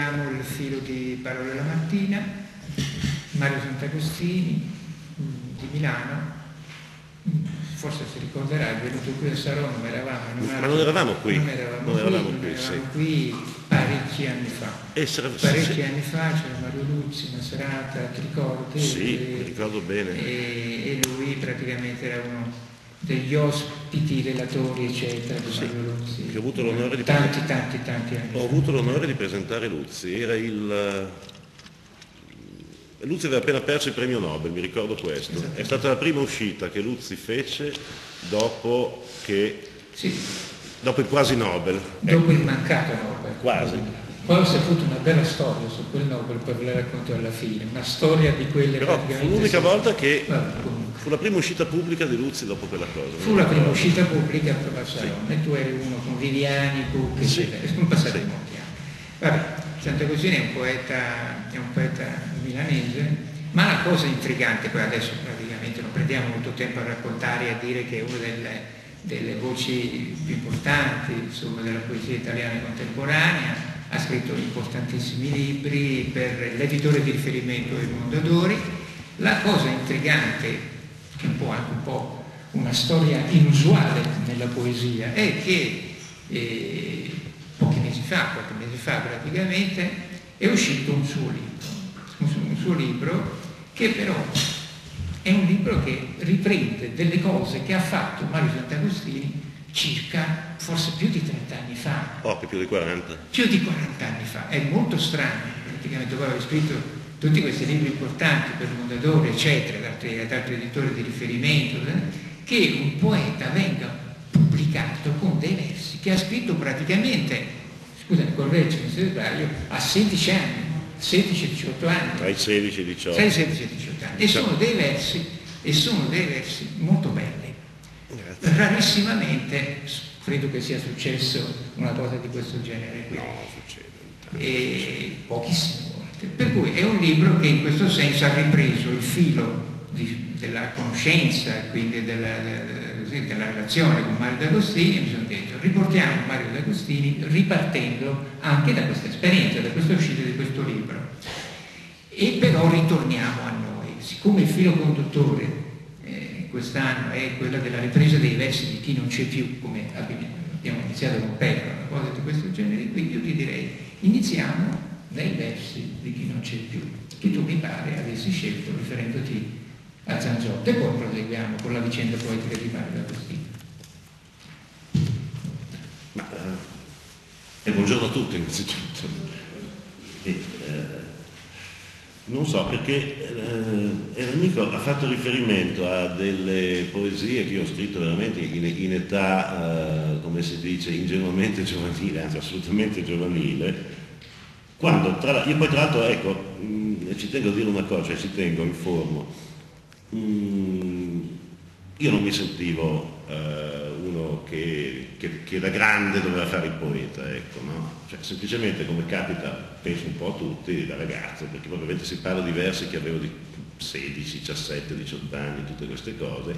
ritroviamo il filo di Parole la mattina, Mario Santagostini di Milano, forse si ricorderà, è venuto qui a Saronno, ma non eravamo qui parecchi anni fa. C'era Mario Luzi, una serata, ti ricordi? Sì, mi ricordo bene. E lui praticamente era uno degli ospiti, relatori, eccetera, di Mario Luzi. Ho avuto l'onore di tanti anni. Ho avuto l'onore di presentare Luzi, era il... Luzi aveva appena perso il premio Nobel, mi ricordo questo. Esatto. È stata la prima uscita che Luzi fece dopo che... Sì. Dopo il quasi Nobel. Dopo il mancato Nobel. Quasi. Poi ho saputo una bella storia su quel Nobel, poi ve la racconto alla fine, una storia di quelle... Però fu l'unica volta che... Vabbè, fu la prima uscita pubblica di Luzi dopo quella cosa. Fu la prima uscita pubblica per la Saronno, e tu eri uno con Viviani, Cucchi, eccetera. Sono passati molti anni. Vabbè, Santagostini è un poeta milanese, ma la cosa intrigante, poi adesso praticamente non prendiamo molto tempo a raccontare e a dire che è una delle voci più importanti, insomma, della poesia italiana contemporanea, ha scritto importantissimi libri, per l'editore di riferimento è Mondadori. La cosa intrigante, che è un po' anche una storia inusuale nella poesia, è che qualche mese fa praticamente, è uscito un suo libro che però... è un libro che riprende delle cose che ha fatto Mario Santagostini circa, forse più di 30 anni fa. Più di 40. Più di 40 anni fa. È molto strano, praticamente aveva scritto tutti questi libri importanti per Mondadori, eccetera, ad altri editori di riferimento, che un poeta venga pubblicato con dei versi che ha scritto praticamente, scusami, correggimi se sbaglio, a 16 anni. 16-18 anni. Tra i 16 e i 18. E sono dei versi, molto belli. Grazie. Rarissimamente, credo che sia successo una cosa di questo genere qui. No, succede. E pochissime volte. Per cui è un libro che in questo senso ha ripreso il filo della conoscenza, quindi della relazione con Mario Santagostini. Mi sono detto, riportiamo Mario Santagostini ripartendo anche da questa esperienza, da questa uscita di questo libro, e però ritorniamo a noi, siccome il filo conduttore quest'anno è quello della ripresa dei versi di chi non c'è più, come abbiamo iniziato con Pedro, una cosa di questo genere, quindi io ti direi iniziamo dai versi di chi non c'è più, che tu mi pare avessi scelto riferendoti a Zanzotto, e poi proseguiamo con la vicenda poetica di Mario Santagostini. Buongiorno a tutti innanzitutto. Non so perché Ernico ha fatto riferimento a delle poesie che io ho scritto veramente in età, come si dice, ingenuamente giovanile, anzi assolutamente giovanile, quando io poi tra l'altro, ecco, ci tengo a dire una cosa, cioè ci tengo, informo. Io non mi sentivo uno che da grande doveva fare il poeta, ecco, no? Cioè, semplicemente, come capita, penso un po' a tutti, da ragazzo, perché probabilmente si parla di versi che avevo di 16, 17, 18 anni, tutte queste cose,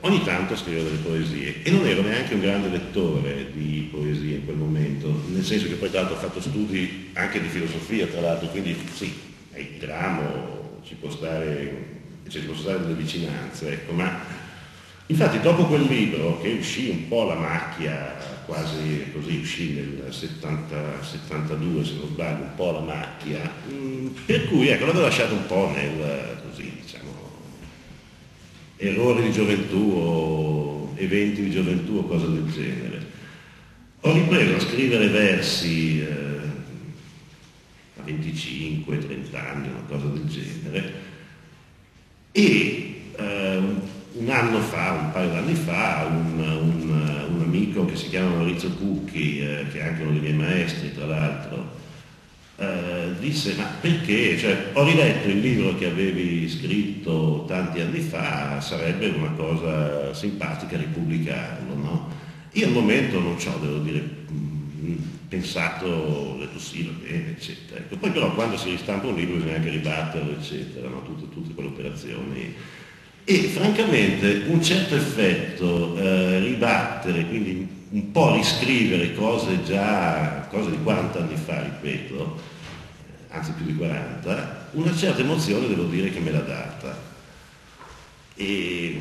ogni tanto scrivevo delle poesie, e non ero neanche un grande lettore di poesie in quel momento, nel senso che poi tra l'altro ho fatto studi anche di filosofia, tra l'altro, quindi sì, è il gramo, ci può stare, cioè, ci possono stare delle vicinanze, ecco, ma... Infatti dopo quel libro, che uscì un po' la macchia, quasi così, uscì nel 72 se non sbaglio, un po' la macchia, per cui ecco, l'avevo lasciato un po' nel, così diciamo, errori di gioventù o eventi di gioventù o cose del genere. Ho ripreso a scrivere versi a 25-30 anni, una cosa del genere, e un anno fa, un paio d'anni fa, un amico che si chiama Maurizio Cucchi, che è anche uno dei miei maestri tra l'altro, disse, ma perché? Cioè, ho riletto il libro che avevi scritto tanti anni fa, sarebbe una cosa simpatica ripubblicarlo, no? Io al momento non ci ho, devo dire, pensato, ho detto sì, va bene, eccetera. Ecco, poi però quando si ristampa un libro bisogna anche ribatterlo, eccetera, no? Tutte quelle operazioni. E francamente un certo effetto ribattere, quindi un po' riscrivere cose già, cose di 40 anni fa, ripeto, anzi più di 40, una certa emozione devo dire che me l'ha data. E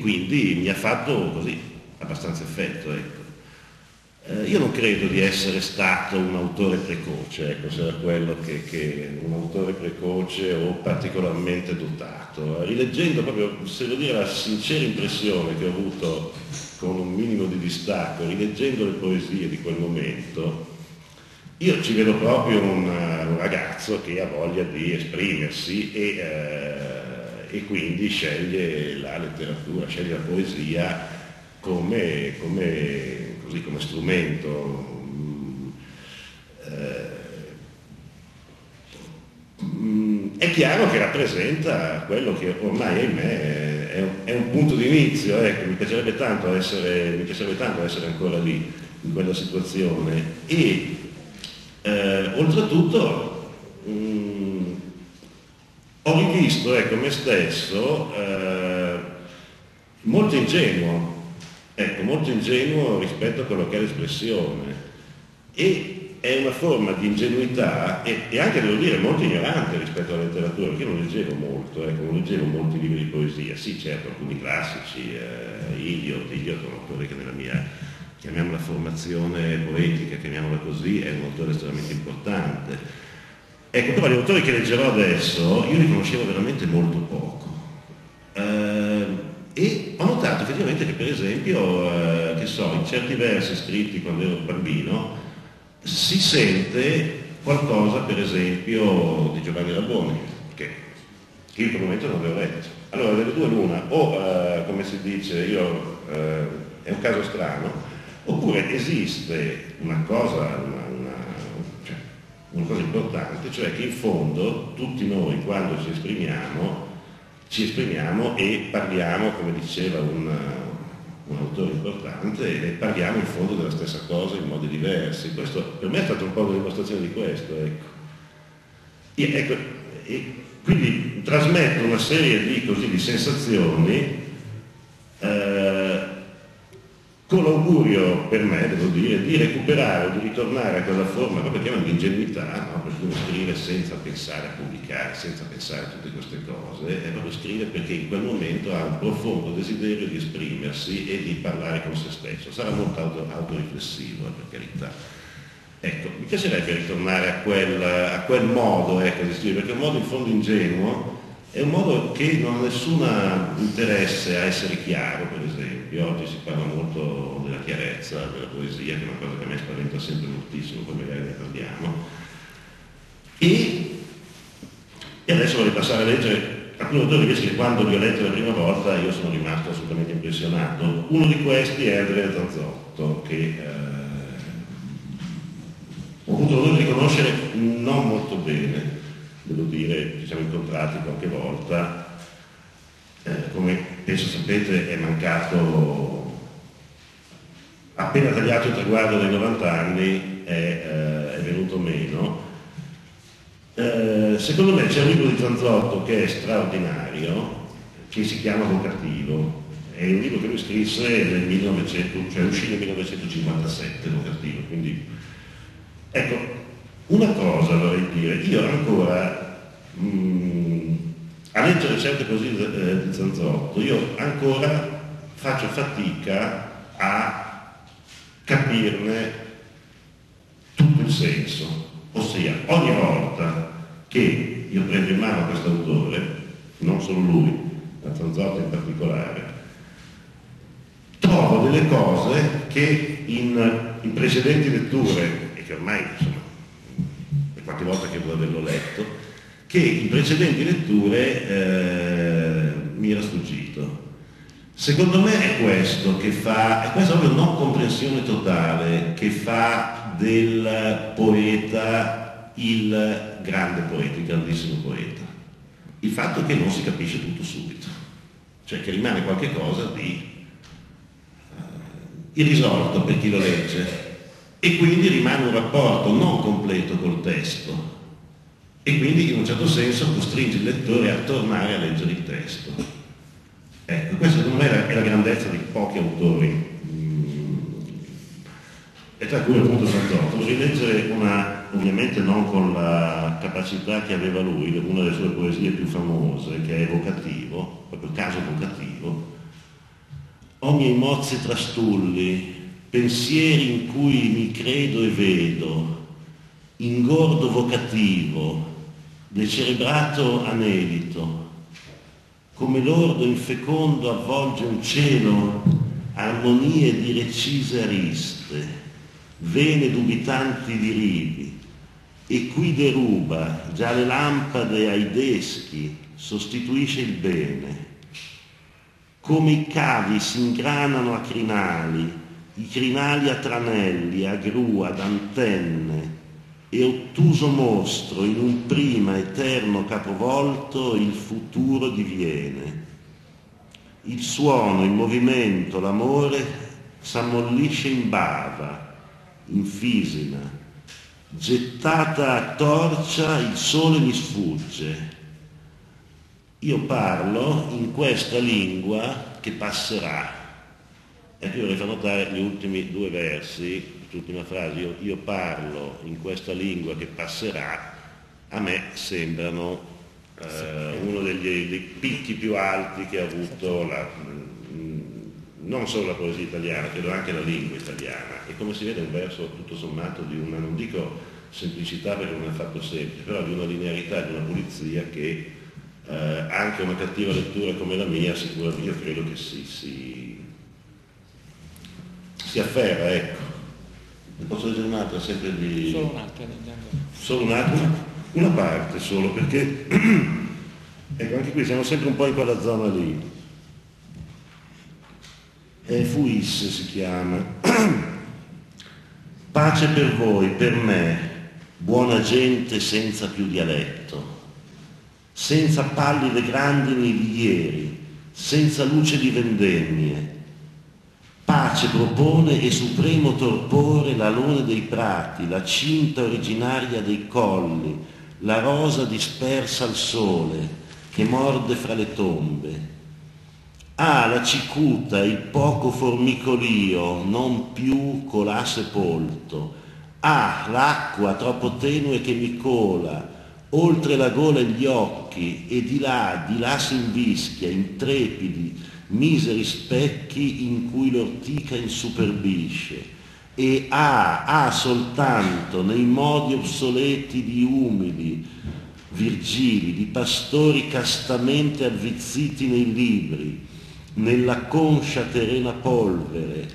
quindi mi ha fatto così, abbastanza effetto, ecco. Io non credo di essere stato un autore precoce, ecco, se era quello che un autore precoce o particolarmente dotato. Rileggendo proprio, se devo dire, la sincera impressione che ho avuto con un minimo di distacco, rileggendo le poesie di quel momento, io ci vedo proprio un ragazzo che ha voglia di esprimersi e quindi sceglie la letteratura, sceglie la poesia come strumento. È chiaro che rappresenta quello che ormai, ahimè, è un punto di inizio, ecco. Mi piacerebbe tanto essere ancora lì, in quella situazione. E oltretutto ho rivisto, ecco, me stesso molto ingenuo rispetto a quello che è l'espressione, e è una forma di ingenuità e anche, devo dire, molto ignorante rispetto alla letteratura, perché non leggevo molto, ecco, non leggevo molti libri di poesia. Sì, certo, alcuni classici, Iliot è un autore che nella mia, chiamiamola, formazione poetica, chiamiamola così, è un autore estremamente importante, ecco. Però gli autori che leggerò adesso io li conoscevo veramente molto poco, e ho notato effettivamente che, per esempio, in certi versi scritti quando ero bambino si sente qualcosa, per esempio, di Giovanni Raboni, che io in quel momento non avevo letto. Allora, delle due l'una, o come si dice, è un caso strano, oppure esiste una cosa importante, cioè che in fondo tutti noi, quando ci esprimiamo e parliamo, come diceva un autore importante, e parliamo in fondo della stessa cosa in modi diversi. Questo per me è stato un po' una dimostrazione di questo, ecco. E quindi trasmetto una serie di sensazioni con l'augurio, per me, devo dire, di recuperare o di ritornare a quella forma, proprio che è un'ingenuità, no? Perché uno scrive senza pensare a pubblicare, senza pensare a tutte queste cose, è proprio scrivere perché in quel momento ha un profondo desiderio di esprimersi e di parlare con se stesso. Sarà molto autoriflessivo, per carità. Ecco, mi piacerebbe ritornare a quel modo, ecco, di scrivere, perché è un modo in fondo ingenuo, è un modo che non ha nessun interesse a essere chiaro, per esempio. Oggi si parla molto della chiarezza, della poesia, che è una cosa che a me spaventa sempre moltissimo, poi magari ne parliamo. E adesso vorrei passare a leggere alcuni autori che quando li ho letti la prima volta io sono rimasto assolutamente impressionato. Uno di questi è Andrea Zanzotto, che ho avuto l'onore di conoscere non molto bene, devo dire, ci siamo incontrati qualche volta. Come penso sapete, è mancato, appena tagliato il traguardo dei 90 anni è venuto meno. Secondo me c'è un libro di Zanzotto che è straordinario, che si chiama Vocativo. È un libro che lui scrisse uscì nel 1957, Vocativo. Quindi, ecco, una cosa vorrei dire, io ancora... a leggere certe poesie di Zanzotto, io ancora faccio fatica a capirne tutto il senso. Ossia, ogni volta che io prendo in mano questo autore, non solo lui, ma Zanzotto in particolare, trovo delle cose che in precedenti letture, e che ormai, insomma, è qualche volta che devo averlo letto, che in precedenti letture mi era sfuggito. Secondo me è questo che fa, è questa proprio non comprensione totale che fa del poeta il grande poeta, il grandissimo poeta. Il fatto che non si capisce tutto subito, cioè che rimane qualche cosa di irrisolto per chi lo legge, e quindi rimane un rapporto non completo col testo. E quindi in un certo senso costringe il lettore a tornare a leggere il testo. Ecco, questa secondo me è la grandezza di pochi autori e tra cui appunto Zanzotto, si legge una, ovviamente non con la capacità che aveva lui, una delle sue poesie più famose, che è Vocativo, proprio il caso Vocativo. «O miei mozzi trastulli, pensieri in cui mi credo e vedo, ingordo vocativo, decerebrato anelito, come l'ordo infecondo avvolge un cielo, armonie di recise ariste, vene dubitanti di rivi, e qui deruba già le lampade ai deschi, sostituisce il bene. Come i cavi si ingranano a crinali, i crinali a tranelli, a grua, ad antenne, e ottuso mostro in un prima eterno capovolto il futuro diviene. Il suono, il movimento, l'amore s'ammollisce in bava, in fisina. Gettata a torcia il sole mi sfugge. Io parlo in questa lingua che passerà». E qui vorrei far notare gli ultimi due versi, l'ultima frase, io parlo in questa lingua che passerà, a me sembrano uno dei picchi più alti che ha avuto la, non solo la poesia italiana, credo anche la lingua italiana. E come si vede è un verso tutto sommato di una, non dico semplicità perché non è fatto semplice, però di una linearità, di una pulizia che anche una cattiva lettura come la mia sicuramente io credo che si afferra, ecco. Posso leggere un'altra sempre di... Solo un'altra? Solo un'altra? Una parte solo, perché ecco, anche qui siamo sempre un po' in quella zona lì. Fuisse si chiama. Pace per voi, per me, buona gente senza più dialetto, senza pallide grandini di ieri, senza luce di vendemmie. Pace propone e supremo torpore l'alone dei prati, la cinta originaria dei colli, la rosa dispersa al sole, che morde fra le tombe. Ah, la cicuta, il poco formicolio, non più colà sepolto. Ah, l'acqua troppo tenue che mi cola, oltre la gola e gli occhi, e di là si invischia, intrepidi, miseri specchi in cui l'ortica insuperbisce. E ha soltanto nei modi obsoleti di umili Virgili, di pastori castamente avvizziti nei libri, nella conscia terrena polvere,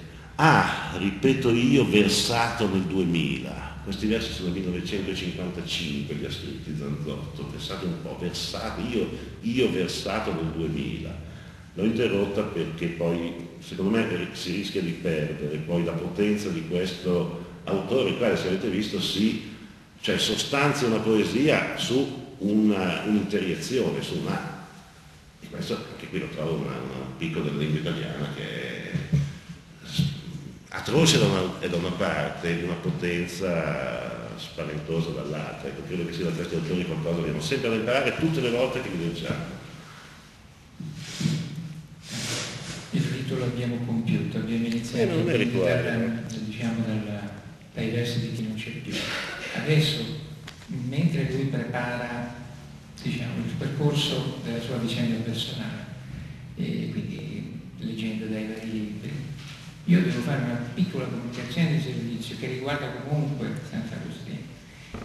ripeto io, versato nel 2000. Questi versi sono del 1955, li ha scritti Zanzotto. Pensate un po', versato, io versato nel 2000. L'ho interrotta perché poi, secondo me, si rischia di perdere poi la potenza di questo autore, il quale, se avete visto, cioè sostanzia una poesia su un'interiezione, su un'arte. E questo, anche qui lo trovo un picco della lingua italiana che è atroce da una parte, di una potenza spaventosa dall'altra. Ecco, credo che sia da questi autori qualcosa che dobbiamo sempre imparare tutte le volte che li leggiamo. L'abbiamo compiuto, abbiamo iniziato dai versi di chi non c'è più. Adesso, mentre lui prepara il percorso della sua vicenda personale, e quindi leggendo dai vari libri, io devo fare una piccola comunicazione di servizio che riguarda comunque Sant'Agostino,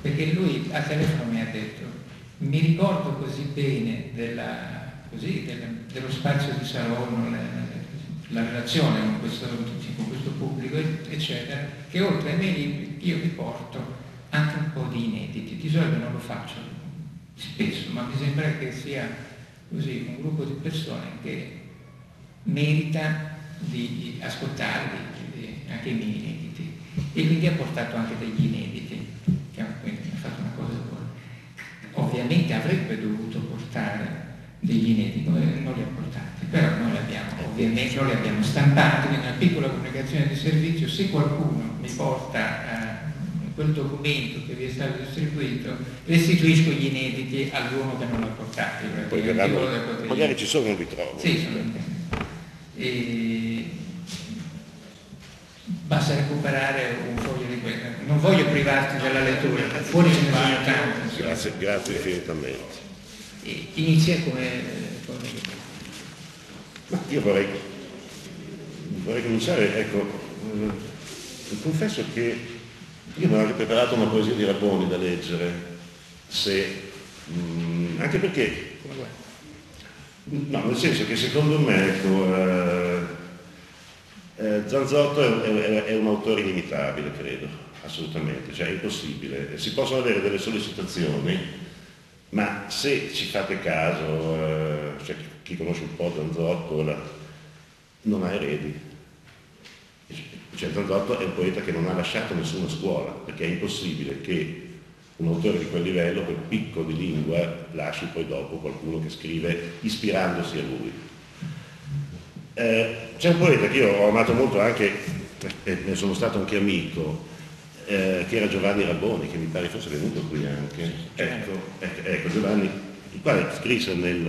perché lui al telefono mi ha detto: mi ricordo così bene dello spazio di Saronno, la relazione con questo pubblico, eccetera, che oltre ai miei libri io vi porto anche un po' di inediti. Di solito non lo faccio spesso, ma mi sembra che sia così un gruppo di persone che merita di ascoltarli, anche i miei inediti, e quindi ha portato anche degli inediti, quindi ha fatto una cosa buona. Ovviamente avrebbe dovuto portare degli inediti, non li ha portati, però noi li abbiamo, ovviamente non li abbiamo stampati, quindi una piccola comunicazione di servizio: se qualcuno mi porta quel documento che vi è stato distribuito, restituisco gli inediti all'uomo che non l'ha portati. Poi magari ci sono, non li trovo. Sì, sono basta recuperare un voglio privarti della lettura, fuori ce ne sono tanti. Grazie, grazie infinitamente. Inizia come... Ma io vorrei cominciare, ecco, confesso che io mi avevo preparato una poesia di Raboni da leggere, anche perché... No, nel senso che secondo me, ecco, Zanzotto è un autore inimitabile, credo, assolutamente, cioè è impossibile. Si possono avere delle sollecitazioni, ma se ci fate caso, cioè, chi conosce un po' Zanzotto non ha eredi. Cioè, Zanzotto è un poeta che non ha lasciato nessuna scuola, perché è impossibile che un autore di quel livello, quel picco di lingua, lasci poi dopo qualcuno che scrive ispirandosi a lui. C'è un poeta che io ho amato molto anche, e ne sono stato anche amico, che era Giovanni Raboni, che mi pare fosse venuto qui anche. Ecco Giovanni, il quale scrisse negli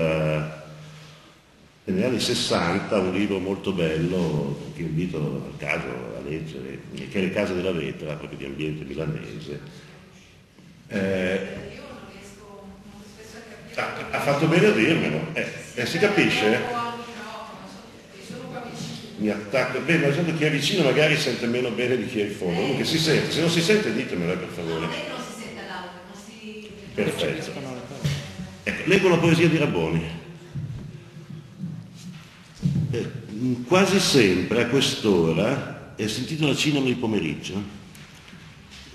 anni 60 un libro molto bello, che invito al caso a leggere, che era Case della Vetra, proprio di ambiente milanese. Io non riesco molto spesso a capire. Ha fatto bene a dirmelo, si capisce? Mi attacco, beh, ma chi è vicino magari sente meno bene di chi è in fondo, comunque si sente, se non si sente ditemelo per favore. No, non si sente l'audio, non si... Perfetto. Leggo la poesia di Raboni. Quasi sempre a quest'ora, è sentito la cinema il pomeriggio.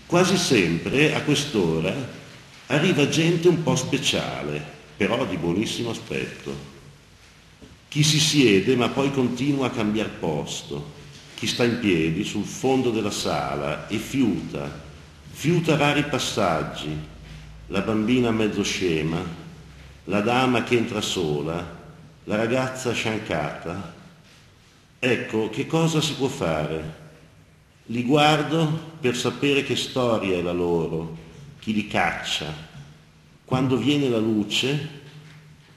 Quasi sempre a quest'ora arriva gente un po' speciale, però di buonissimo aspetto. Chi si siede ma poi continua a cambiar posto, chi sta in piedi sul fondo della sala e fiuta vari passaggi, la bambina mezzo scema, la dama che entra sola, la ragazza sciancata. Ecco, che cosa si può fare? Li guardo per sapere che storia è la loro, chi li caccia. Quando viene la luce,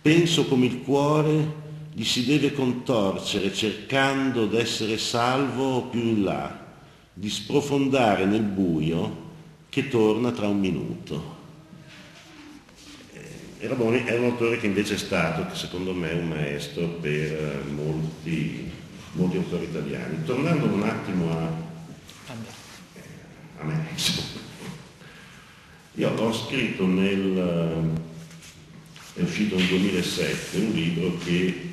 penso come il cuore gli si deve contorcere cercando d'essere salvo più in là, di sprofondare nel buio che torna tra un minuto. Raboni è un autore che invece è stato, secondo me, un maestro per molti autori italiani. Tornando un attimo a me. Io ho scritto è uscito nel 2007 un libro che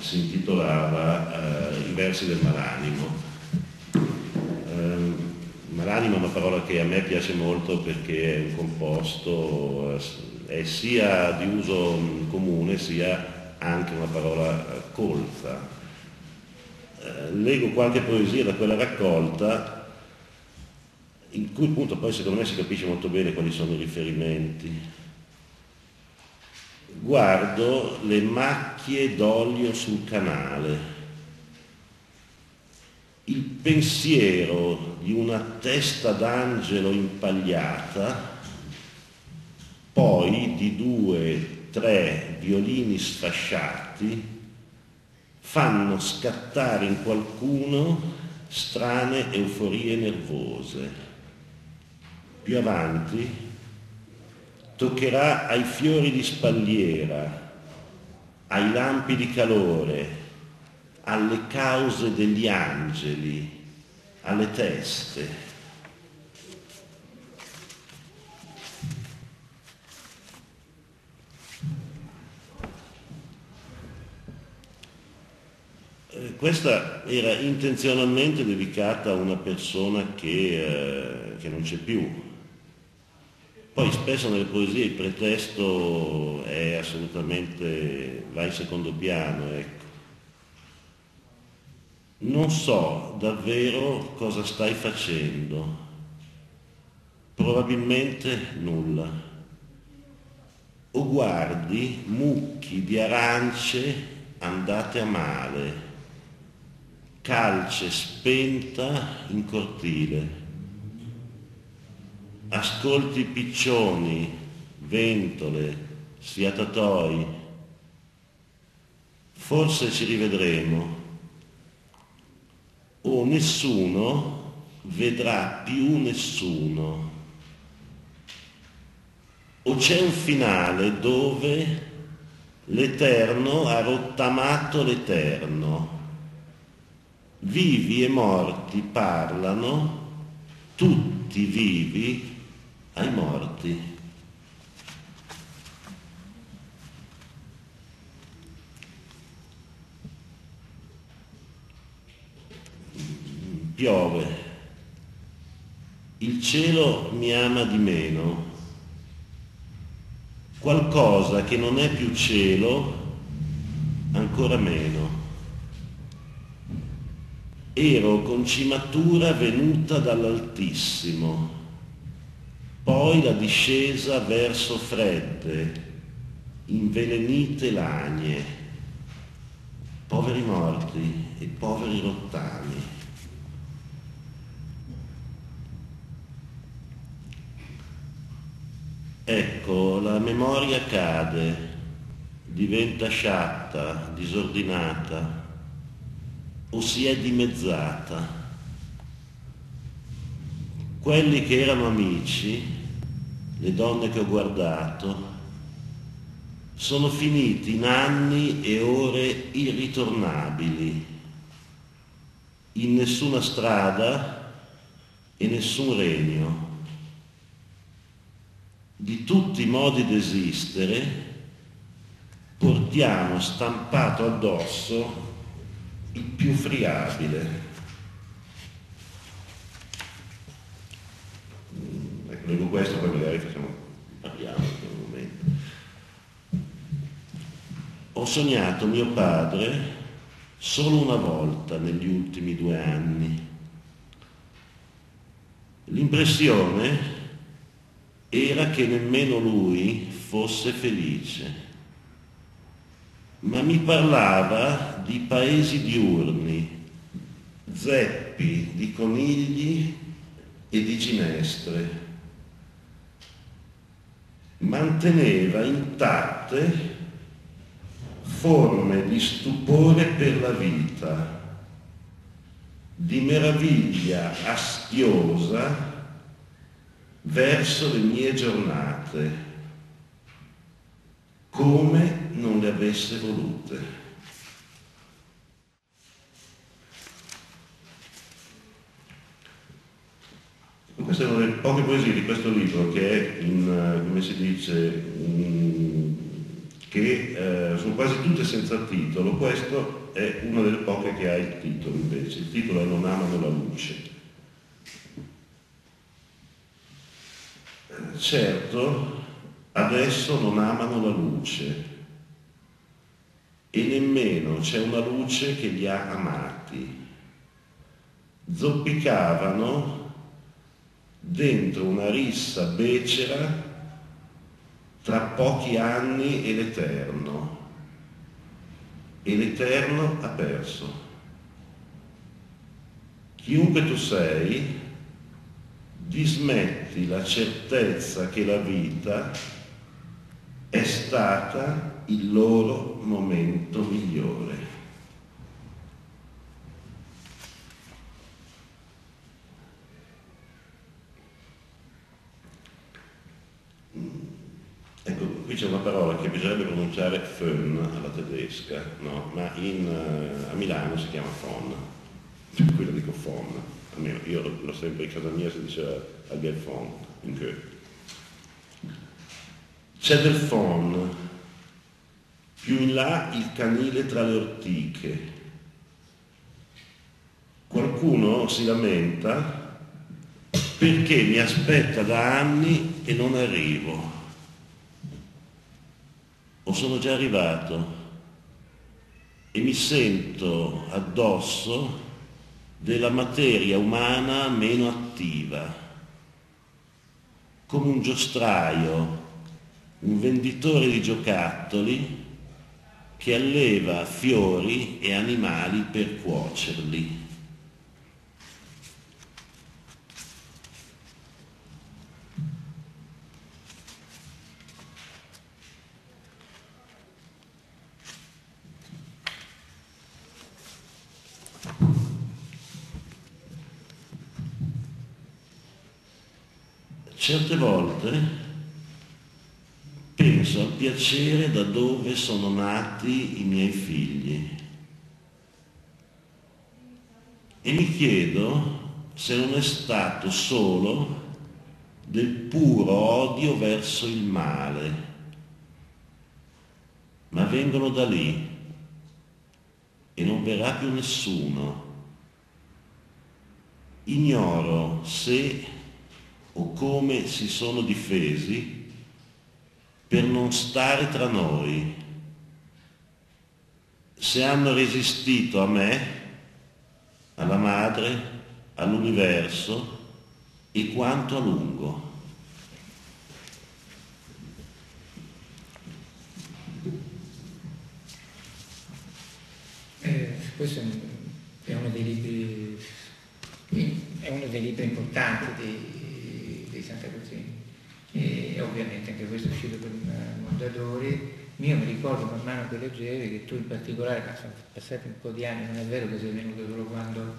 si intitolava I versi del malanimo. Malanimo è una parola che a me piace molto perché è un composto, è sia di uso comune sia anche una parola colta. Leggo qualche poesia da quella raccolta in cui appunto poi secondo me si capisce molto bene quali sono i riferimenti. Guardo le macchie d'olio sul canale, il pensiero di una testa d'angelo impagliata, poi di 2, 3 violini sfasciati fanno scattare in qualcuno strane euforie nervose. Più avanti toccherà ai fiori di spalliera, ai lampi di calore, alle cause degli angeli, alle teste. Questa era intenzionalmente dedicata a una persona che non c'è più. Poi spesso nelle poesie il pretesto è assolutamente, va in secondo piano, ecco. Non so davvero cosa stai facendo, probabilmente nulla. O guardi mucchi di arance andate a male, calce spenta in cortile. Ascolti piccioni, ventole, sfiatatoi. Forse ci rivedremo. O nessuno vedrà più nessuno, o c'è un finale dove l'Eterno ha rottamato l'Eterno, vivi e morti parlano, tutti vivi ai morti. Piove, il cielo mi ama di meno, qualcosa che non è più cielo, ancora meno. Ero con cimatura venuta dall'Altissimo, poi la discesa verso fredde, invelenite lagne, poveri morti e poveri rottami. Ecco, la memoria cade, diventa sciatta, disordinata, o si è dimezzata. Quelli che erano amici, le donne che ho guardato, sono finiti in anni e ore irritornabili, in nessuna strada e nessun regno. Di tutti i modi d'esistere portiamo stampato addosso il più friabile. Ecco, leggo questo, poi magari parliamo per un momento. Ho sognato mio padre solo una volta negli ultimi 2 anni. L'impressione era che nemmeno lui fosse felice, ma mi parlava di paesi diurni, zeppi di conigli e di ginestre. Manteneva intatte forme di stupore per la vita, di meraviglia astiosa verso le mie giornate, come non le avesse volute. Questa è una delle poche poesie di questo libro che è in, come si dice, che sono quasi tutte senza titolo. Questo è una delle poche che ha il titolo invece. Il titolo è Non amano la luce. Certo, adesso non amano la luce e nemmeno c'è una luce che li ha amati. Zoppicavano dentro una rissa becera tra pochi anni e l'Eterno, e l'Eterno ha perso. Chiunque tu sei, dismetti la certezza che la vita è stata il loro momento migliore. Ecco, qui c'è una parola che bisognerebbe pronunciare fön alla tedesca, no? Ma a Milano si chiama fon, per cui la dico fon. Io l'ho sempre in casa mia, si diceva al Gelfon, in che. C'è del fon, più in là il canile tra le ortiche. Qualcuno si lamenta perché mi aspetta da anni e non arrivo. O sono già arrivato e mi sento addosso della materia umana meno attiva, come un giostraio, un venditore di giocattoli che alleva fiori e animali per cuocerli. Certe volte penso al piacere da dove sono nati i miei figli e mi chiedo se non è stato solo del puro odio verso il male, ma vengono da lì e non verrà più nessuno. Ignoro se o come si sono difesi per non stare tra noi, se hanno resistito a me, alla madre, all'universo e quanto a lungo. Questo è uno dei libri importanti di Sant'Agostino, e ovviamente anche questo è uscito per Mondadori. Io mi ricordo man mano che leggevi che tu in particolare, sono passati un po' di anni, non è vero che sei venuto solo quando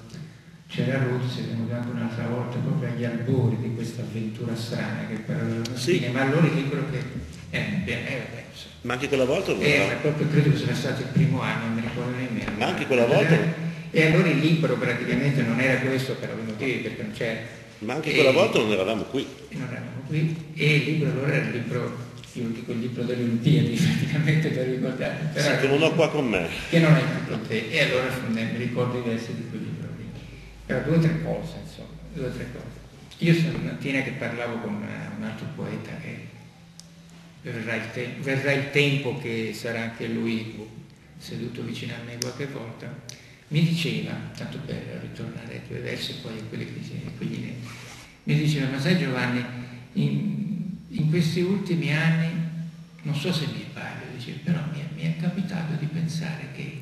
c'era Luzi, sei venuto anche un'altra volta proprio agli albori di questa avventura strana che per la fine, ma allora libro che era penso. Ma anche quella volta proprio credo che sarà stato il primo anno, non mi ricordo nemmeno. Ma anche quella volta. E allora il libro praticamente non era questo per alcuni motivi, perché non c'era. Ma anche quella volta non eravamo qui. E il libro allora era il libro, io dico il libro delle Olimpiadi, praticamente da ricordare. Però sì, che non ho qua con me. Che non è qui con te. E allora mi ricordo diversi di quel libro lì. Però due o tre cose, insomma, due o tre cose. Io stamattina che parlavo con un altro poeta che verrà il tempo che sarà anche lui seduto vicino a me qualche volta, mi diceva, tanto per ritornare ai tuoi versi e poi a quelli che dicevi, mi diceva, ma sai Giovanni, in questi ultimi anni, non so se mi sbaglio, però mi è capitato di pensare che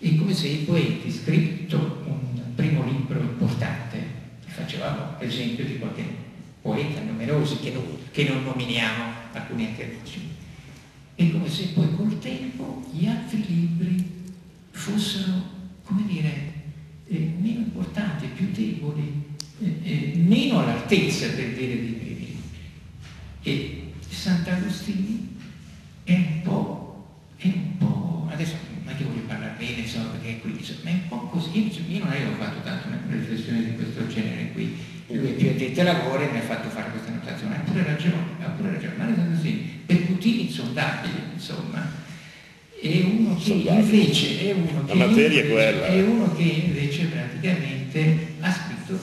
è come se i poeti, scritto un primo libro importante, facevamo esempio di qualche poeta numerosi che non nominiamo, alcuni anche noi, è come se poi col tempo gli altri libri fossero, come dire, meno importanti, più deboli, meno all'altezza per dire di me. E Sant'Agostini è un po', adesso non è che voglio parlare bene, insomma, perché è qui, ma è un po' così. Io non avevo fatto tanto una riflessione di questo genere qui, lui è più addetto ai lavori e mi ha fatto fare questa notazione, ha pure ragione, ma Sant'Agostini, per motivi insondabili, insomma, è uno che invece praticamente ha scritto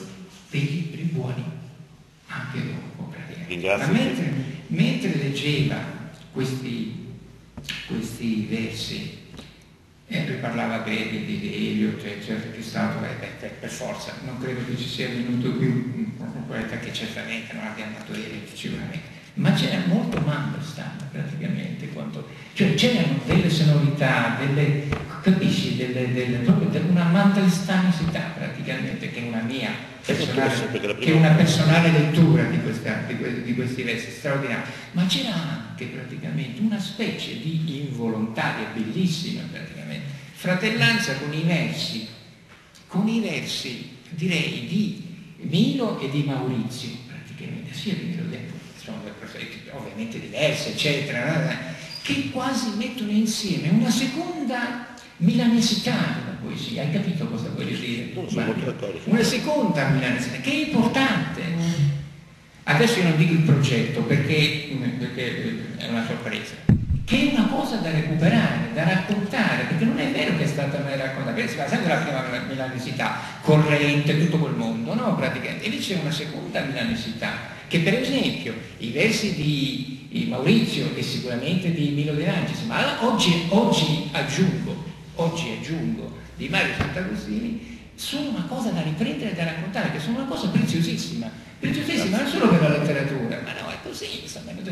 dei libri buoni anche dopo praticamente. Ma mentre leggeva questi versi, lui parlava bene di Elio, che è stato per forza, non credo che ci sia venuto qui un poeta che certamente non abbia amato Elio sicuramente, ma c'era molto Mandelstam praticamente, cioè c'erano delle sonorità, capisci, proprio una mandelstamicità praticamente, che è una mia personale, che è una personale lettura di questi versi straordinari, ma c'era anche praticamente una specie di involontaria bellissima praticamente, fratellanza con i versi direi di Milo e di Maurizio praticamente, sia di Milo De Angelis, ovviamente diverse eccetera, che quasi mettono insieme una seconda milanesità della poesia. Hai capito cosa voglio dire? Una seconda milanesità che è importante. Adesso io non dico il progetto perché è una sorpresa, che è una cosa da recuperare, da raccontare, perché non è vero che è stata mai raccontata, perché si va sempre la prima milanesità corrente, tutto quel mondo, no? Praticamente. E lì c'è una seconda milanesità, che per esempio i versi di Maurizio e sicuramente di Milo De Angelis, ma oggi aggiungo di Mario Santagostini, sono una cosa da riprendere e da raccontare, che sono una cosa preziosissima non solo per la letteratura, ma no, è così, insomma, non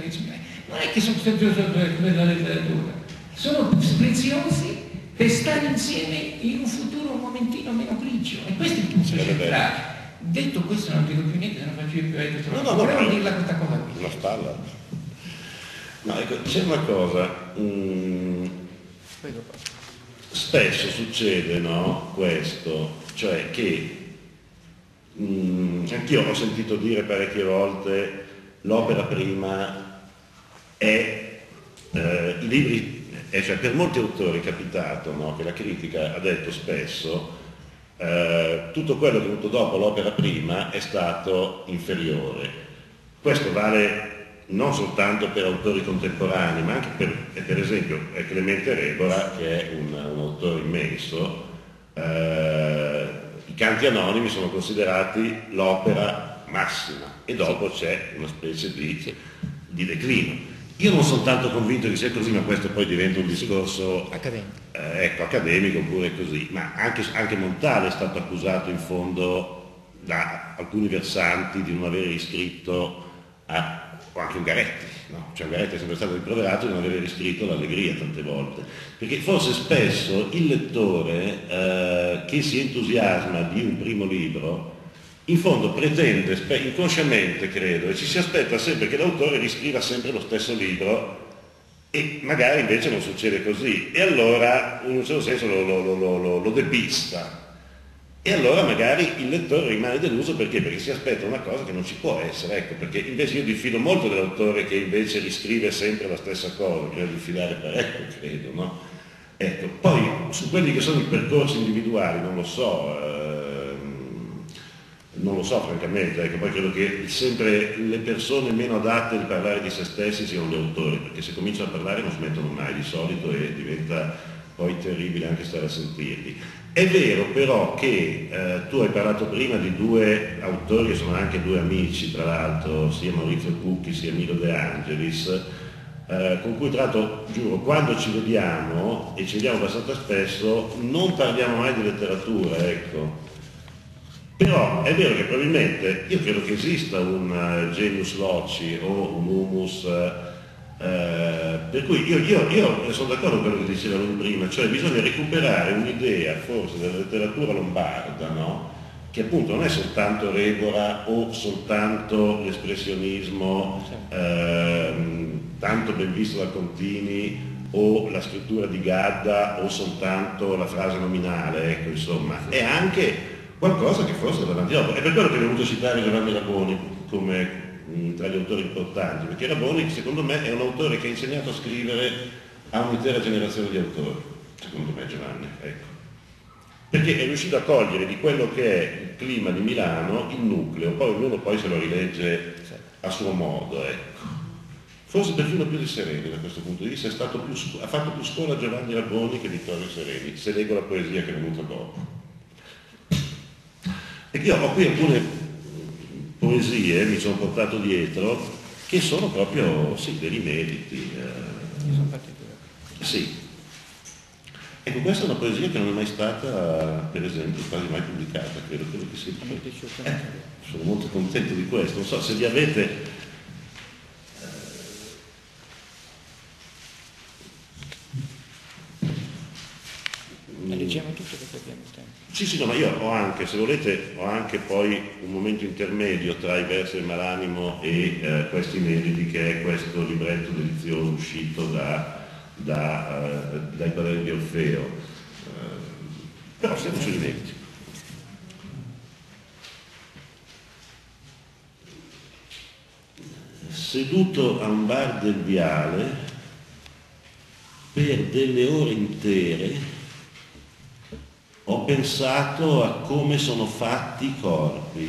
è che sono preziosi per la letteratura, sono preziosi per stare insieme in un futuro un momentino meno grigio, e questo è il punto centrale. Detto questo non dico più niente, se non faccio più niente, volevo dirla questa cosa qui. Una spalla. No, ecco, c'è una cosa. Spesso succede, no? Questo, cioè che Anch'io ho sentito dire parecchie volte l'opera prima è i libri, cioè per molti autori è capitato, no, che la critica ha detto spesso tutto quello che è venuto dopo l'opera prima è stato inferiore. Questo vale non soltanto per autori contemporanei, ma anche per esempio Clemente Regola, che è un autore immenso. I Canti Anonimi sono considerati l'opera massima e dopo c'è una specie di declino. Io non sono tanto convinto che sia così, ma questo poi diventa un discorso accademico oppure così, ma anche Montale è stato accusato in fondo da alcuni versanti di non aver iscritto o anche Ungaretti, no? Cioè Ungaretti è sempre stato riproverato di non aver iscritto L'Allegria tante volte, perché forse spesso il lettore che si entusiasma di un primo libro in fondo pretende, inconsciamente credo, e ci si aspetta sempre che l'autore riscriva sempre lo stesso libro, e magari invece non succede così, e allora in un certo senso lo depista, e allora magari il lettore rimane deluso. Perché? Perché si aspetta una cosa che non ci può essere, ecco, perché invece io diffido molto dell'autore che invece riscrive sempre la stessa cosa, credo di fidare parecchio, credo, no? Ecco, poi su quelli che sono i percorsi individuali non lo so, francamente, ecco, poi credo che sempre le persone meno adatte di parlare di se stessi siano gli autori, perché se cominciano a parlare non smettono mai di solito e diventa poi terribile anche stare a sentirli. È vero però che tu hai parlato prima di due autori che sono anche due amici, tra l'altro, sia Maurizio Cucchi sia Milo De Angelis, con cui tra l'altro, giuro, quando ci vediamo, e ci vediamo abbastanza spesso, non parliamo mai di letteratura, ecco. Però è vero che probabilmente, io credo che esista un genius loci o un humus, per cui io sono d'accordo con quello che diceva lui prima, cioè bisogna recuperare un'idea forse della letteratura lombarda, no? Che appunto non è soltanto Regola o soltanto l'espressionismo tanto ben visto da Contini, o la scrittura di Gadda, o soltanto la frase nominale, ecco, insomma è anche qualcosa che forse davanti dopo. È per quello che ho voluto citare Giovanni Raboni come tra gli autori importanti, perché Raboni secondo me è un autore che ha insegnato a scrivere a un'intera generazione di autori, secondo me Giovanni, ecco. Perché è riuscito a cogliere di quello che è il clima di Milano il nucleo, poi ognuno poi se lo rilegge a suo modo, ecco. Forse perfino più di Sereni da questo punto di vista, ha fatto più scuola Giovanni Raboni che Vittorio Sereni, se leggo la poesia che è venuta dopo. E io ho qui alcune poesie, mi sono portato dietro, che sono proprio, sì, degli inediti. Sì. Ecco, questa è una poesia che non è mai stata, per esempio, quasi mai pubblicata, credo che sia. Sono molto contento di questo, non so se vi avete... Leggiamo tutto perché abbiamo tempo. Sì, sì, no, ma io ho anche, se volete, ho anche poi un momento intermedio tra I versi del malanimo e questi inediti, che è questo libretto delizioso uscito dai quaderni di Orfeo. Però siamo sugli inediti. Seduto a un bar del viale per delle ore intere ho pensato a come sono fatti i corpi,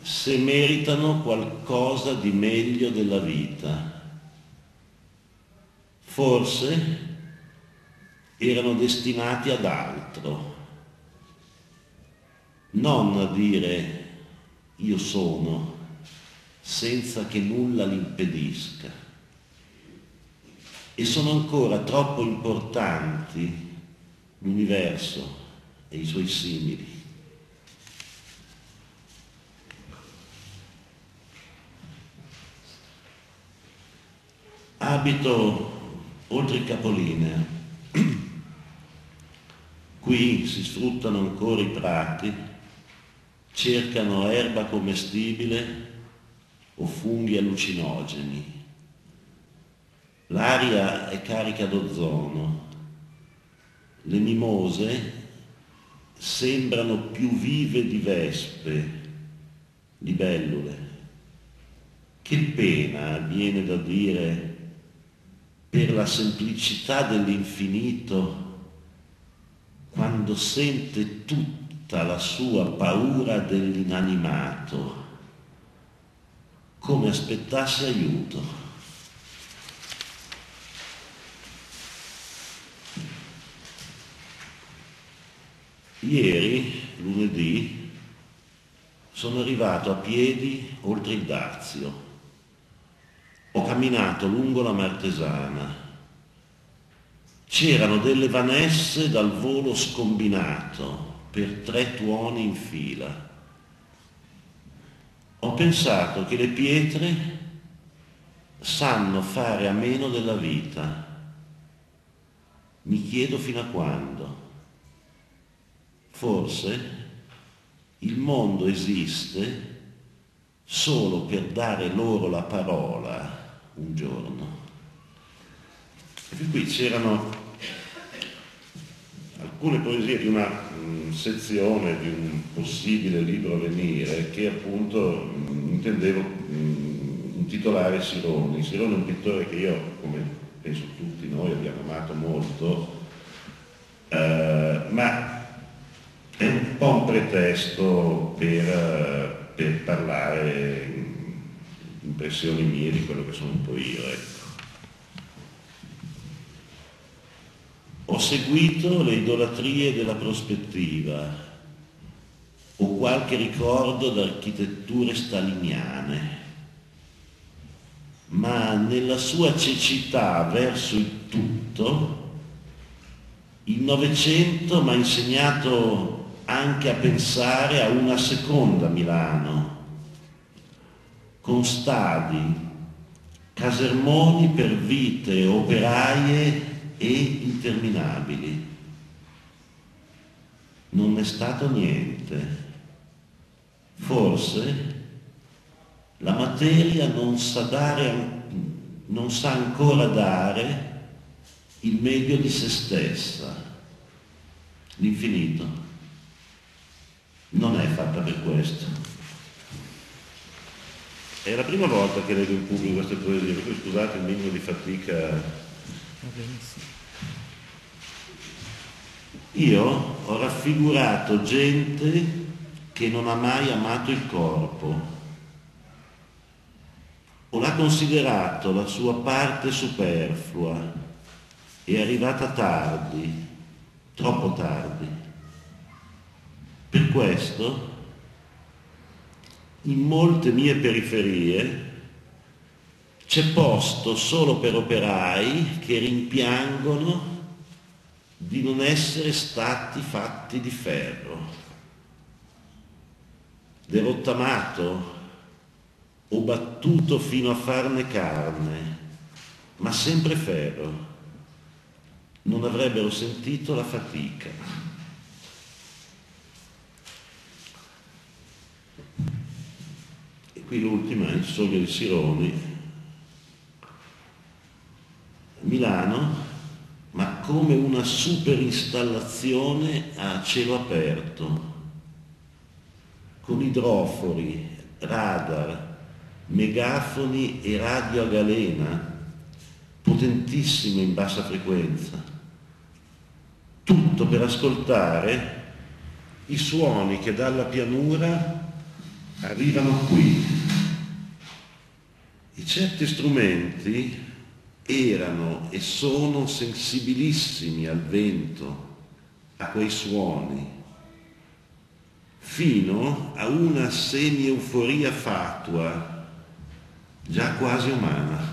se meritano qualcosa di meglio della vita. Forse erano destinati ad altro, non a dire io sono, senza che nulla l'impedisca. E sono ancora troppo importanti l'universo e i suoi simili. Abito oltre il capolinea, qui si sfruttano ancora i prati, cercano erba commestibile o funghi allucinogeni. L'aria è carica d'ozono. Le mimose sembrano più vive di vespe, di bellule. Che pena, viene da dire, per la semplicità dell'infinito, quando sente tutta la sua paura dell'inanimato, come aspettasse aiuto. Ieri, lunedì, sono arrivato a piedi oltre il Dazio. Ho camminato lungo la Martesana. C'erano delle vanesse dal volo scombinato per 3 tuoni in fila. Ho pensato che le pietre sanno fare a meno della vita. Mi chiedo fino a quando. Forse il mondo esiste solo per dare loro la parola un giorno. E qui c'erano alcune poesie di una sezione di un possibile libro a venire che appunto intendevo intitolare Sironi. Sironi è un pittore che io, come penso tutti noi, abbiamo amato molto, ma è un po' un pretesto per parlare impressioni mie di quello che sono un po' io, ecco. Ho seguito le idolatrie della prospettiva, ho qualche ricordo d'architetture staliniane, ma nella sua cecità verso il tutto, il Novecento mi ha insegnato anche a pensare a una seconda Milano, con stadi, casermoni per vite operaie e interminabili. Non è stato niente. Forse la materia non sa ancora dare il meglio di se stessa, l'infinito. Non è fatta per questo. È la prima volta che leggo in pubblico queste poesie, per cui scusate il minimo di fatica. Io ho raffigurato gente che non ha mai amato il corpo, o l'ha considerato la sua parte superflua e arrivata tardi, troppo tardi. Per questo, in molte mie periferie c'è posto solo per operai che rimpiangono di non essere stati fatti di ferro. Derottamato o battuto fino a farne carne, ma sempre ferro, non avrebbero sentito la fatica. L'ultima, il sogno di Sironi. Milano, ma come una superinstallazione a cielo aperto, con idrofori, radar, megafoni e radio a galena, potentissime in bassa frequenza. Tutto per ascoltare i suoni che dalla pianura arrivano qui. E certi strumenti erano e sono sensibilissimi al vento, a quei suoni, fino a una semi-euforia fatua, già quasi umana.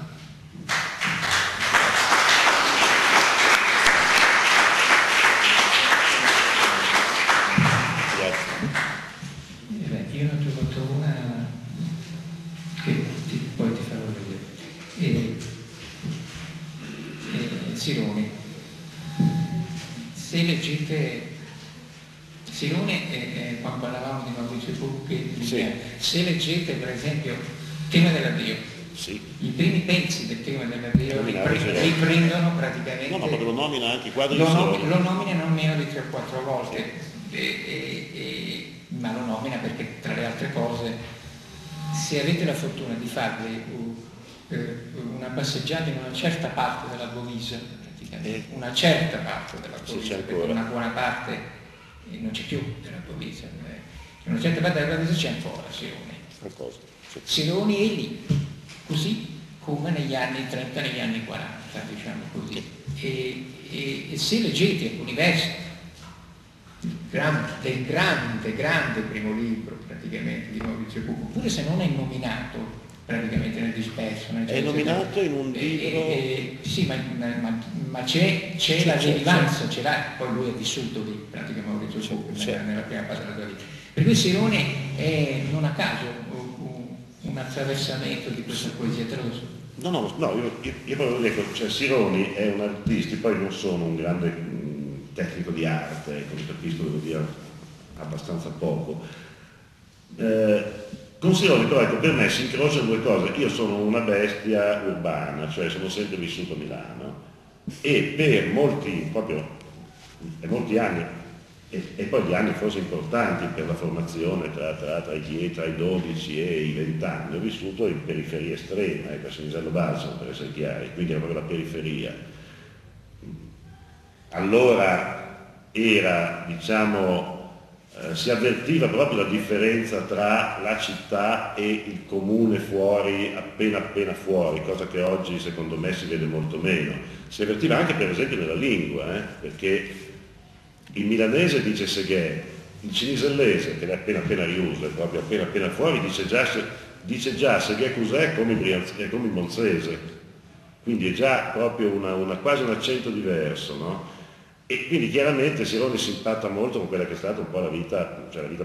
Sironi. Se leggete Sironi, quando parlavamo di Maurizio Pucchi, sì. Se leggete per esempio Tema dell'addio, sì, i primi pezzi del Tema dell'addio riprendono praticamente, lo nominano anche i quadri di Sironi, lo nominano meno di 3 o 4 volte. ma lo nomina perché, tra le altre cose, se avete la fortuna di farvi una passeggiata in una certa parte della Govisa, praticamente, una certa parte della Govisa, perché una buona parte non c'è più della Govisa, in una certa parte della Govisa c'è ancora Sironi, Sironi è lì, così come negli anni 30, negli anni 40, diciamo così, e se leggete alcuni versi del grande primo libro praticamente di Maurizio Pucco, oppure se non è nominato praticamente nel disperso, nel è nominato in un libro sì, ma c'è la derivanza, ce l'ha, poi lui ha vissuto lì praticamente Maurizio Pucco nella prima parte della sua vita, per cui Sironi è non a caso un attraversamento di questa poesia, te lo so. No, io volevo dire, cioè Sironi è un artista, poi non sono un grande tecnico di arte, come capisco devo dire abbastanza poco. Con Sironi però, ecco, per me si incrociano due cose. Io sono una bestia urbana, cioè sono sempre vissuto a Milano e per molti anni, e poi gli anni forse importanti per la formazione tra i 12 e i 20 anni, ho vissuto in periferia estrema, ecco, a Cinisello Balsamo per essere chiari, quindi era proprio la periferia. Allora era, diciamo, si avvertiva proprio la differenza tra la città e il comune fuori, appena fuori, cosa che oggi secondo me si vede molto meno. Si avvertiva anche per esempio nella lingua, perché il milanese dice seghè, il cinisellese, che è appena riuso, è proprio appena fuori, dice già seghè cos'è come il monzese. Quindi è già proprio quasi un accento diverso, no? E quindi chiaramente Sironi si impatta molto con quella che è stata un po' la vita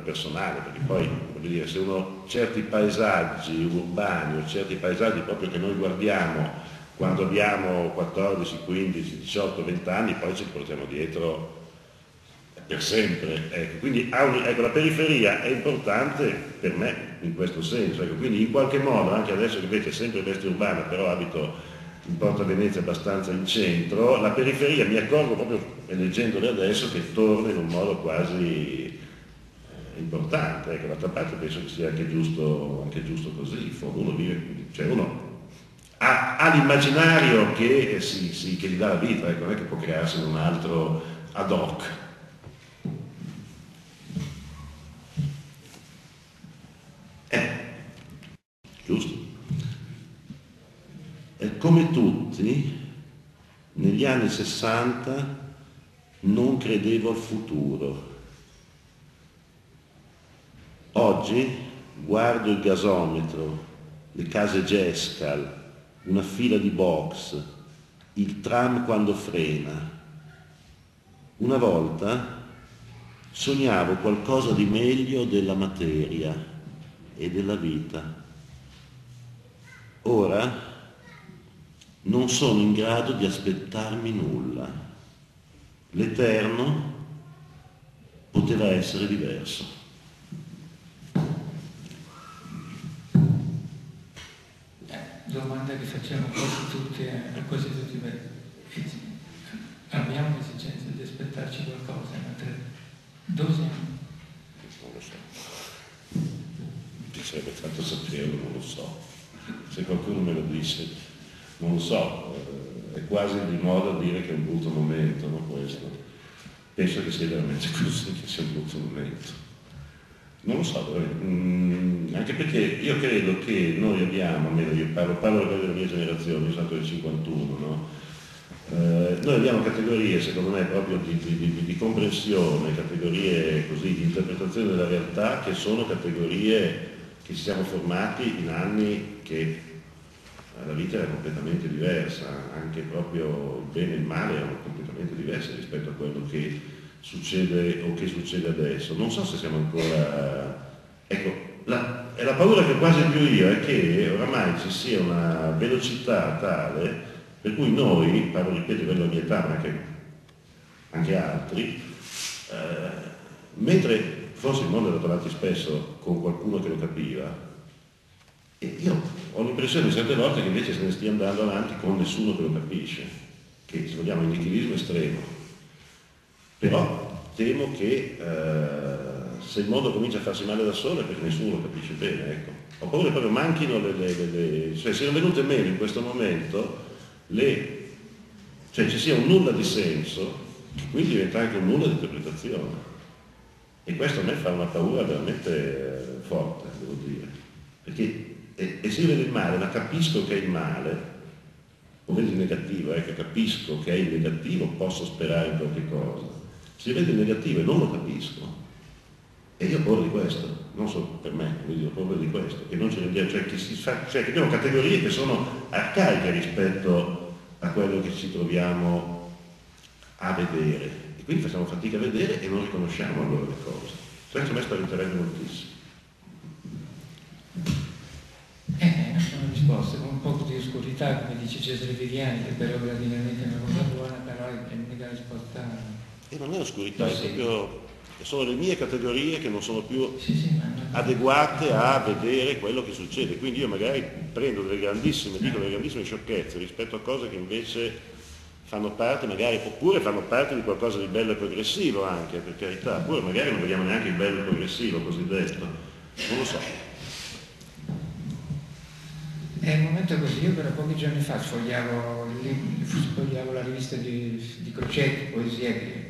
personale, perché poi, voglio dire, se uno certi paesaggi urbani o certi paesaggi proprio che noi guardiamo quando abbiamo 14, 15, 18, 20 anni, poi ci portiamo dietro per sempre. Ecco. Quindi ecco, la periferia è importante per me in questo senso, ecco. Quindi in qualche modo, anche adesso che invece è sempre bestia urbana, però abito in Porta Venezia abbastanza in centro, la periferia mi accorgo proprio leggendole adesso che torna in un modo quasi importante, ecco, d'altra parte penso che sia anche giusto così, uno vive, cioè uno ha l'immaginario che gli dà la vita, ecco, non è che può crearsi un altro ad hoc. Giusto? Come tutti, negli anni 60 non credevo al futuro. Oggi guardo il gasometro, le case Gescal, una fila di box, il tram quando frena. Una volta sognavo qualcosa di meglio della materia e della vita. Ora non sono in grado di aspettarmi nulla. L'eterno poteva essere diverso. Domanda che facciamo quasi tutti abbiamo l'esigenza di aspettarci qualcosa, mentre dove siamo? Non lo so. Dicevo, tanto sapevo, non lo so. Se qualcuno me lo dice. Non lo so, è quasi di moda dire che è un brutto momento, no, questo? Penso che sia veramente così, che sia un brutto momento. Non lo so, anche perché io credo che noi abbiamo, almeno io parlo della mia generazione, io sono del 51, no? Noi abbiamo categorie, secondo me, proprio di comprensione, categorie così, di interpretazione della realtà, che sono categorie che ci siamo formati in anni che la vita era completamente diversa, anche proprio il bene e il male erano completamente diversi rispetto a quello che succede o che succede adesso. Non so se siamo ancora... Ecco, la paura che quasi più io è che oramai ci sia una velocità tale per cui noi, parlo ripeto per la mia età, ma anche altri, mentre forse il mondo era tornato spesso con qualcuno che lo capiva, io ho l'impressione certe volte che invece se ne stia andando avanti con nessuno che lo capisce, che se vogliamo è un nichilismo estremo, però temo che se il mondo comincia a farsi male da solo è perché nessuno capisce bene, ecco. Ho paura che proprio manchino cioè siano venute meno in questo momento cioè ci sia un nulla di senso, che quindi diventa anche un nulla di interpretazione. E questo a me fa una paura veramente forte, devo dire. Perché se io vedo il male, ma capisco che è il male, o vedo il negativo, ecco, capisco che è il negativo, posso sperare in qualche cosa. Se io vedo il negativo e non lo capisco, e io ho paura di questo, non solo per me, quindi ho paura di questo, che non ci rendiamo, cioè che abbiamo categorie che sono arcaiche rispetto a quello che ci troviamo a vedere. E quindi facciamo fatica a vedere e non riconosciamo allora le cose. Questo a me spaventerebbe moltissimo. Non sono risposte, con un po' di oscurità, come dice Cesare Viviani, che però veramente è una cosa buona, però è l'unica risposta. E non è oscurità, è proprio. Sono le mie categorie che non sono più adeguate a vedere quello che succede. Quindi io magari prendo delle grandissime sciocchezze rispetto a cose che invece fanno parte magari, oppure fanno parte di qualcosa di bello e progressivo anche, per carità, oppure magari non vediamo neanche il bello e progressivo cosiddetto, non lo so. È un momento così, io però pochi giorni fa sfogliavo la rivista di Crocetti, poesia, che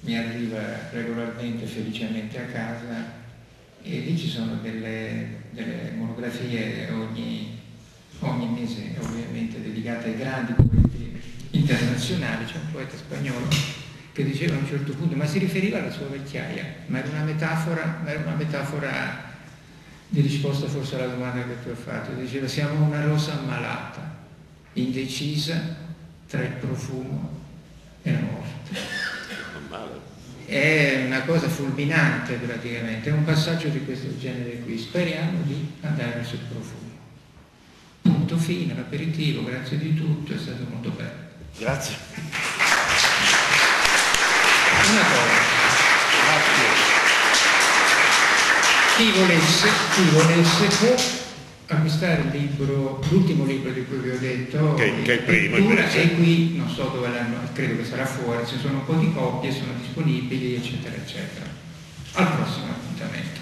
mi arriva regolarmente, felicemente a casa, e lì ci sono delle monografie ogni mese, ovviamente, dedicate ai grandi poeti internazionali. C'è un poeta spagnolo che diceva a un certo punto, ma si riferiva alla sua vecchiaia, ma era una metafora, di risposta forse alla domanda che tu hai fatto. Diceva, siamo una rosa ammalata, indecisa tra il profumo e la morte. È una cosa fulminante praticamente, è un passaggio di questo genere qui. Speriamo di andare sul profumo. Punto fine, l'aperitivo, grazie di tutto, è stato molto bello. Grazie. Una cosa. Grazie. Chi volesse può acquistare il libro, l'ultimo libro di cui vi ho detto, che è il primo, e qui non so dove l'hanno, credo che sarà fuori, ci sono un po' di copie, sono disponibili, eccetera eccetera. Al prossimo appuntamento.